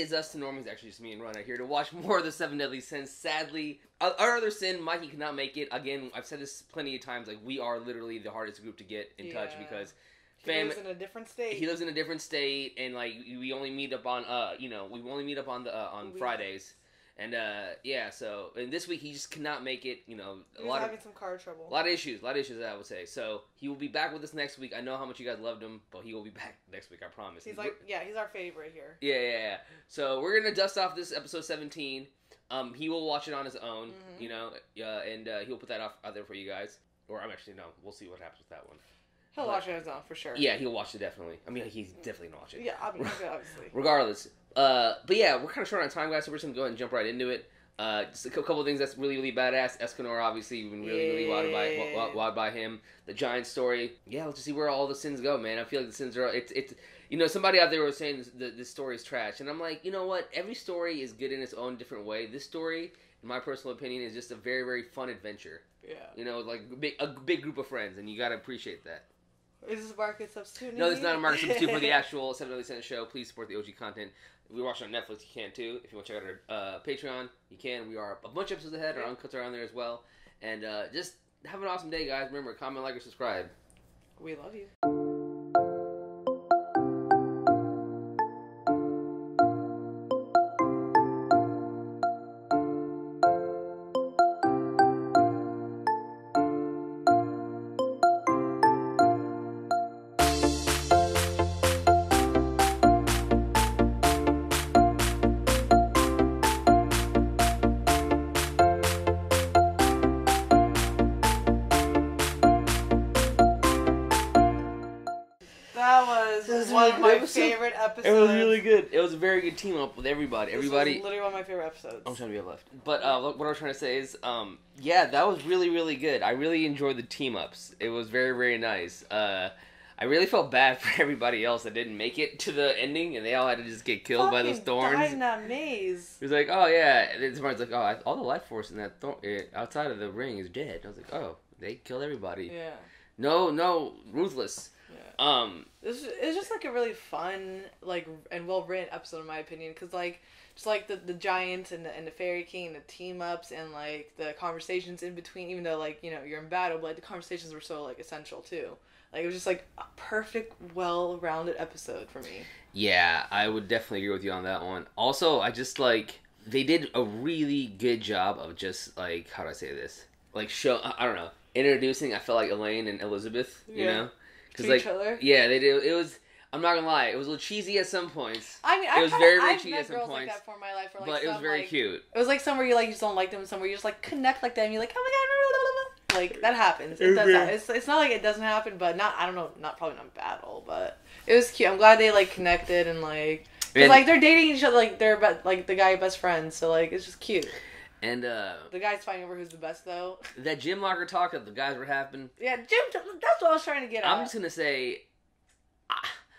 is us, the Normies, actually just me and Ryan out here to watch more of The Seven Deadly Sins. Sadly, our other sin, Mikey cannot make it. Again, I've said this plenty of times, like, we are literally the hardest group to get in touch because... He lives in a different state. He lives in a different state, and, like, we only meet up on, we only meet up on Fridays. And, so, and this week he just cannot make it, He was having some car trouble. A lot of issues, I would say. So, he will be back with us next week. I know how much you guys loved him, but he will be back next week, I promise. He's our favorite here. Yeah. So, we're gonna dust off this episode 17. He will watch it on his own, he'll put that out there for you guys. Or, we'll see what happens with that one. He'll watch it on his own, for sure. Yeah, he'll watch it, definitely. He's definitely gonna watch it. Yeah, obviously. Regardless. But yeah, we're kind of short on time, guys, so we're just gonna go ahead and jump right into it. Just a couple of things that's really, really badass. Escanor, obviously, we've been really wowed by him. The giant story. Yeah, let's just see where all the sins go, man. I feel like the sins are... somebody out there was saying this story is trash, and I'm like, you know what? Every story is good in its own different way. This story, in my personal opinion, is just a very, very fun adventure. Yeah. A big group of friends, and you gotta appreciate that. Is this a market substitute? No, this is not a market substitute for the actual 7 Deadly Sins show. Please support the OG content. We watch it on Netflix. You can, too. If you want to check out our Patreon, you can. We are a bunch of episodes ahead. Our uncuts are on there as well. And just have an awesome day, guys. Remember, comment, like, or subscribe. We love you. Favorite episode. It was really good. It was a very good team up with everybody. This was literally one of my favorite episodes. I'm trying to be left. But what I was trying to say is, that was really, really good. I really enjoyed the team ups. It was very, very nice. I really felt bad for everybody else that didn't make it to the ending, and they all had to just get killed by those thorns. Died in that maze. It was like, oh yeah, and then somebody's like, all the life force in that outside of the ring is dead. And I was like, oh, they killed everybody. Yeah. No, ruthless. Yeah. It's just like a really fun, like, and well written episode in my opinion, because like just like the giants and the fairy king and the team ups and like the conversations in between, even though like you're in battle, but like the conversations were so like essential too. Like it was just like a perfect, well rounded episode for me. Yeah, I would definitely agree with you on that one. Also, I just like they did a really good job of just like how do I say this? Like introducing. I felt like Elaine and Elizabeth. You know. Cause to each other? Yeah, they do. It was, I'm not gonna lie, it was a little cheesy at some points. I mean, I've met girls like that for my life. Or, like, but it was very cute. It was like somewhere you like you just don't like them, and somewhere you just like connect like them. You're like, oh my god, blah, blah, blah. Like that happens. It does. It's not like it doesn't happen, but probably not battle, but it was cute. I'm glad they like connected and like, cause, like they're dating each other, like like the guy best friends, so like it's just cute. And, the guy's fighting over who's the best, though. That gym locker talk that the guys were having. Yeah, that's what I was trying to get at. I'm just gonna say...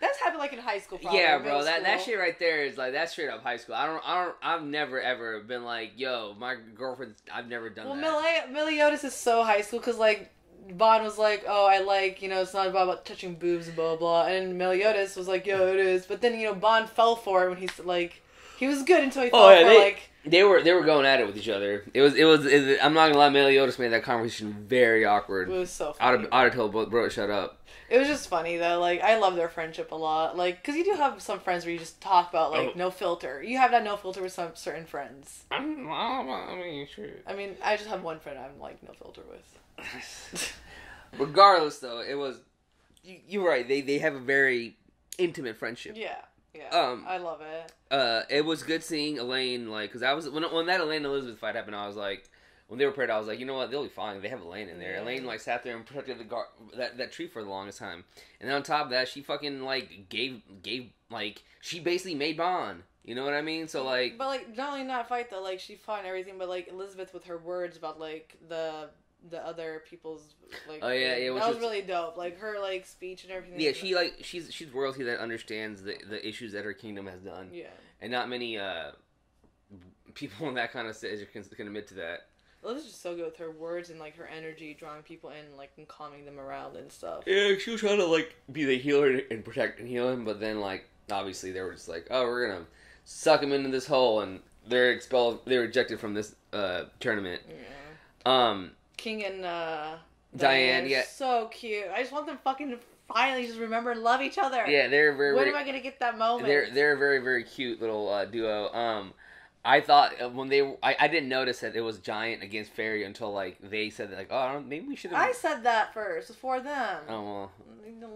That's happened, like, in high school, probably. Yeah, bro, that shit right there is, like, that's straight up high school. I've never, ever been like, yo, my girlfriend, I've never done that. Well, Meliodas is so high school, because, like, Bond was like, oh, I like, it's not about touching boobs, blah, blah, and Meliodas was like, yo, it is, but then, Bond fell for it when he's, like... He was good until he fell for like... They were going at it with each other. It was I'm not gonna lie, Meliodas made that conversation very awkward. It was so funny. I'd have told bro to shut up. It was just funny, though. Like, I love their friendship a lot. Like, because you do have some friends where you just talk about, like, no filter. You have that no filter with some certain friends. Sure. I mean, I just have one friend I'm, like, no filter with. Regardless, though, it was... You're right. They have a very intimate friendship. Yeah. Yeah, I love it. It was good seeing Elaine, like, because I was, when that Elaine and Elizabeth fight happened, I was like, when they were paired, I was like, you know what, they'll be fine, they have Elaine in there. Yeah. Elaine, like, sat there and protected that tree for the longest time. And then on top of that, she fucking, like, gave like, she basically made Bond. You know what I mean? So, like... But, like, not only not fight, though, like, she fought and everything, but, like, Elizabeth with her words about, like, the other people's, like... Oh, yeah, yeah. That was really dope. Like, her, like, speech and everything. Yeah, she, like, she's royalty that understands the issues that her kingdom has done. Yeah. And not many, people in that kind of stage can admit to that. Well, this is just so good with her words and, like, her energy, drawing people in, like, and calming them around and stuff. Yeah, she was trying to, like, be the healer and protect and heal him, but then, like, obviously they were just like, oh, we're gonna... suck them into this hole, and they're expelled. They're rejected from this tournament. Yeah. King and Diane. Yeah. So cute. I just want them fucking to finally just remember and love each other. Yeah, they're very. When am I gonna get that moment? They're a very, very cute little duo. I thought when they, I didn't notice that it was Giant against Fairy until like they said that, like, oh, I don't, maybe we should have. I said that first before them. Oh well.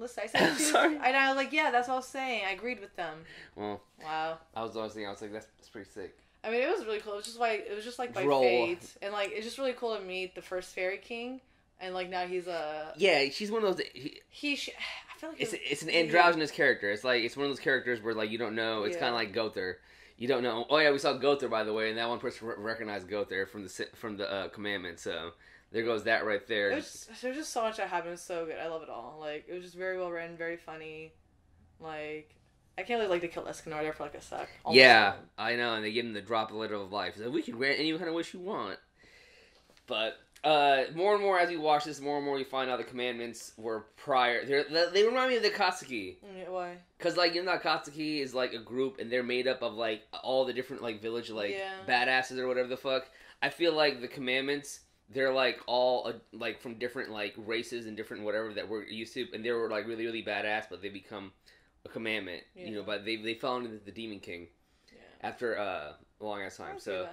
Listen, I said sorry. And I was like, yeah, that's what I was saying. I agreed with them. Well. Wow. I was always thinking, I was like, that's pretty sick. I mean, it was really cool. It was just like by fate, and like it's just really cool to meet the first Fairy King, and like now he's a. Yeah, she's one of those. I feel like it's an androgynous character. It's like it's one of those characters where like you don't know. It's kind of like Gowther. You don't know. Oh yeah, we saw Gowther, by the way, and that one person recognized Gowther from the commandment. So there goes that right there. There's just so much that happened. It was so good. I love it all. Like it was just very well written, very funny. Like I can't believe like they killed Escanor there for like a sec. Yeah, I know, and they give him the droplet of life. Like, we can grant any kind of wish you want. But more and more as we watch this, more and more we find out the commandments were prior. They remind me of the Katsuki. Why? Because, like, you know, Katsuki is, like, a group, and they're made up of, like, all the different, like, village, like, badasses or whatever the fuck. I feel like the commandments, they're, like, all, like, from different, like, races and different whatever that we're used to. And they were, like, really, really badass, but they become a commandment. Yeah. You know, but they fell into the Demon King after a long-ass time, so...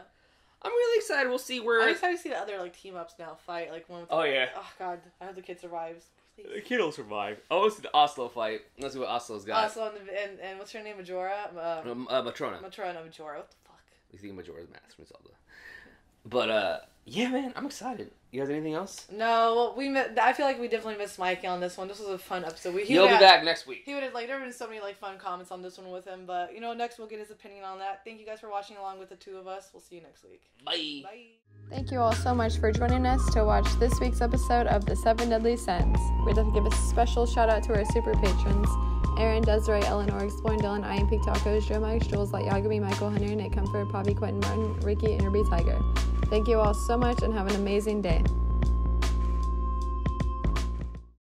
I'm really excited. We'll see where... I'm excited to see the other, like, team-ups now fight. Like, one with the... Oh, yeah. Oh, God. I hope the kid survives. Please. The kid will survive. I want to see the Oslo fight. Let's see what Oslo's got. Oslo and what's her name? Majora? Matrona. Matrona. Majora. What the fuck? He's thinking Majora's Mask from Zelda. But, yeah, man. I'm excited. You guys anything else? No. I feel like we definitely missed Mikey on this one. This was a fun episode. He'll be back next week. He would have, like, there would have been so many, like, fun comments on this one with him. But, you know, next we'll get his opinion on that. Thank you guys for watching along with the two of us. We'll see you next week. Bye. Bye. Thank you all so much for joining us to watch this week's episode of The Seven Deadly Sins. We'd like to give a special shout out to our super patrons. Aaron, Desiree, Eleanor, Exploring, Dylan, Ian Peak Tacos, Joe Mike, Jules, Light Yagami, Michael, Hunter, Nate Comfort, Bobby, Quentin, Martin, Ricky, and Ruby Tiger. Thank you all so much and have an amazing day.